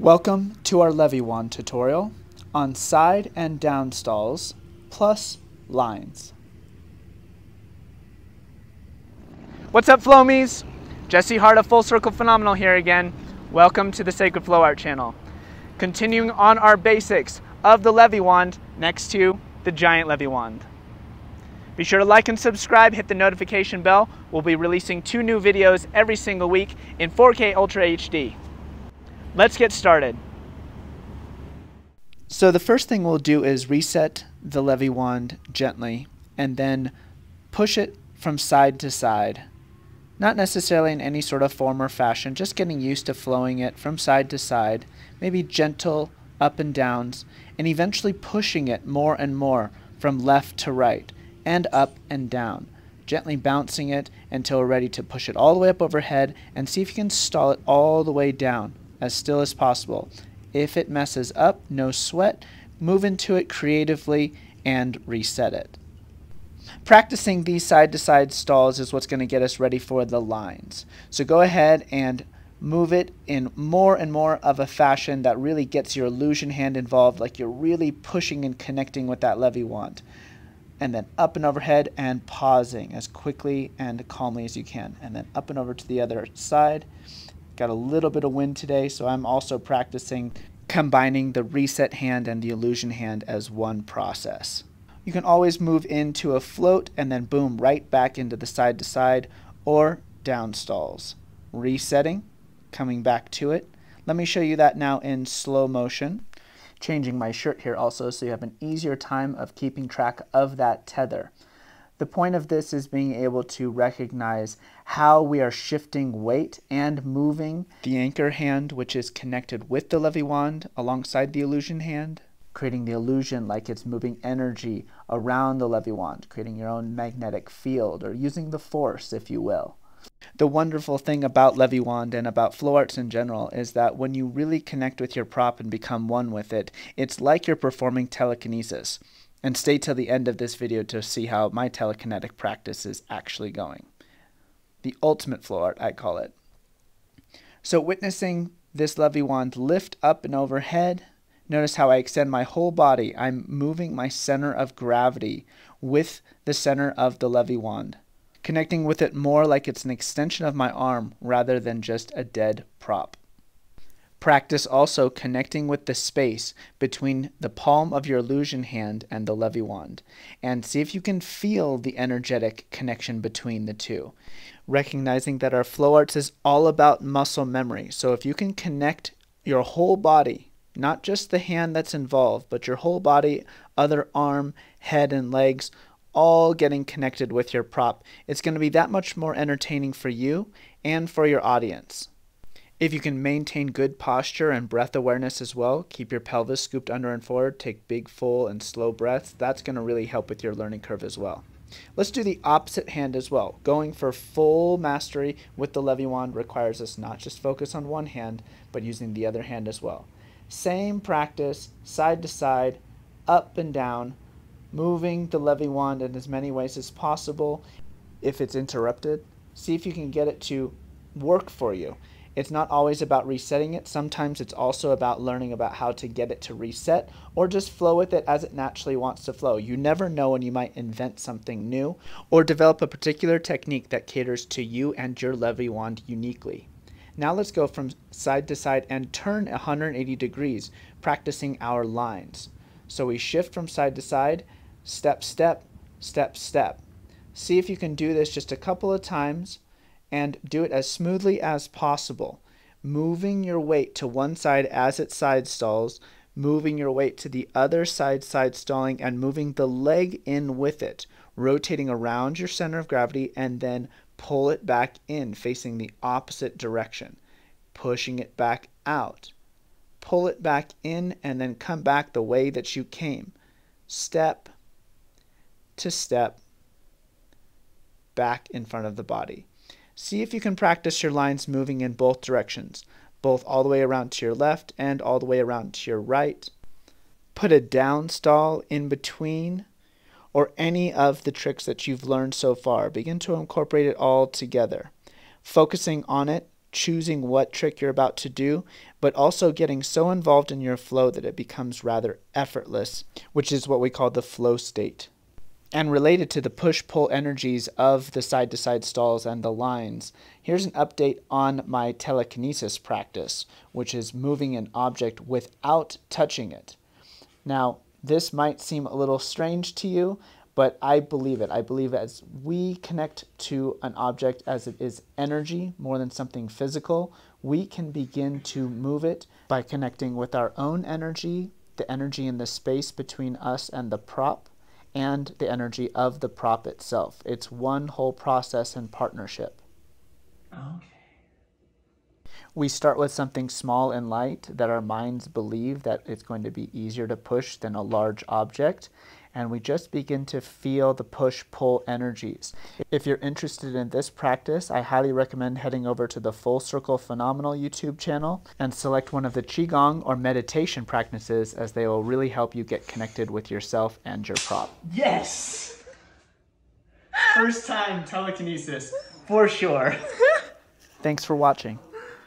Welcome to our Levi Wand tutorial on side and down stalls plus lines. What's up, Flowmies? Jesse Hart of Full Circle Phenomenal here again. Welcome to the Sacred Flow Art channel. Continuing on our basics of the Levi Wand next to the giant Levi Wand. Be sure to like and subscribe, hit the notification bell. We'll be releasing 2 new videos every single week in 4K Ultra HD. Let's get started. So the first thing we'll do is reset the Levi Wand gently and then push it from side to side. Not necessarily in any sort of form or fashion, just getting used to flowing it from side to side, maybe gentle up and downs, and eventually pushing it more and more from left to right and up and down, gently bouncing it until we're ready to push it all the way up overhead and see if you can stall it all the way down, as still as possible. If it messes up, no sweat, move into it creatively and reset it. Practicing these side-to-side stalls is what's going to get us ready for the lines. So go ahead and move it in more and more of a fashion that really gets your illusion hand involved, like you're really pushing and connecting with that Levi Wand. And then up and overhead and pausing as quickly and calmly as you can. And then up and over to the other side. Got a little bit of wind today, so I'm also practicing combining the reset hand and the illusion hand as one process. You can always move into a float and then boom, right back into the side to side or down stalls. Resetting, coming back to it. Let me show you that now in slow motion. Changing my shirt here also so you have an easier time of keeping track of that tether. The point of this is being able to recognize how we are shifting weight and moving the anchor hand, which is connected with the Levi Wand alongside the illusion hand, creating the illusion like it's moving energy around the Levi Wand, creating your own magnetic field or using the force, if you will. The wonderful thing about Levi Wand and about flow arts in general is that when you really connect with your prop and become one with it, it's like you're performing telekinesis. And stay till the end of this video to see how my telekinetic practice is actually going. The ultimate flow art, I call it. So witnessing this Levi Wand lift up and overhead, notice how I extend my whole body. I'm moving my center of gravity with the center of the Levi Wand, connecting with it more like it's an extension of my arm rather than just a dead prop. Practice also connecting with the space between the palm of your illusion hand and the Levi Wand, and see if you can feel the energetic connection between the two. Recognizing that our flow arts is all about muscle memory, so if you can connect your whole body, not just the hand that's involved, but your whole body, other arm, head and legs, all getting connected with your prop, it's going to be that much more entertaining for you and for your audience. If you can maintain good posture and breath awareness as well, keep your pelvis scooped under and forward, take big, full, and slow breaths. That's going to really help with your learning curve as well. Let's do the opposite hand as well. Going for full mastery with the Levi Wand requires us not just focus on one hand, but using the other hand as well. Same practice, side to side, up and down, moving the Levi Wand in as many ways as possible. If it's interrupted, see if you can get it to work for you. It's not always about resetting it. Sometimes it's also about learning about how to get it to reset or just flow with it as it naturally wants to flow. You never know when you might invent something new or develop a particular technique that caters to you and your Levi Wand uniquely. Now let's go from side to side and turn 180 degrees, practicing our lines. So we shift from side to side, step, step, step, step. See if you can do this just a couple of times and do it as smoothly as possible, moving your weight to one side as it side stalls, moving your weight to the other side side stalling, and moving the leg in with it, rotating around your center of gravity and then pull it back in facing the opposite direction, pushing it back out, pull it back in and then come back the way that you came, step to step, back in front of the body. See if you can practice your lines moving in both directions, both all the way around to your left and all the way around to your right. Put a down stall in between, or any of the tricks that you've learned so far. Begin to incorporate it all together, focusing on it choosing what trick you're about to do, but also getting so involved in your flow that it becomes rather effortless, which is what we call the flow state. And related to the push-pull energies of the side-to-side stalls and the lines, here's an update on my telekinesis practice, which is moving an object without touching it. Now, this might seem a little strange to you, but I believe it. I believe as we connect to an object as it is energy more than something physical, we can begin to move it by connecting with our own energy, the energy in the space between us and the prop, and the energy of the prop itself. It's one whole process in partnership. Okay. We start with something small and light that our minds believe that it's going to be easier to push than a large object, and we just begin to feel the push-pull energies. If you're interested in this practice, I highly recommend heading over to the Full Circle Phenomenal YouTube channel and select one of the Qigong or meditation practices, as they will really help you get connected with yourself and your prop. Yes! First time telekinesis, for sure. Thanks for watching.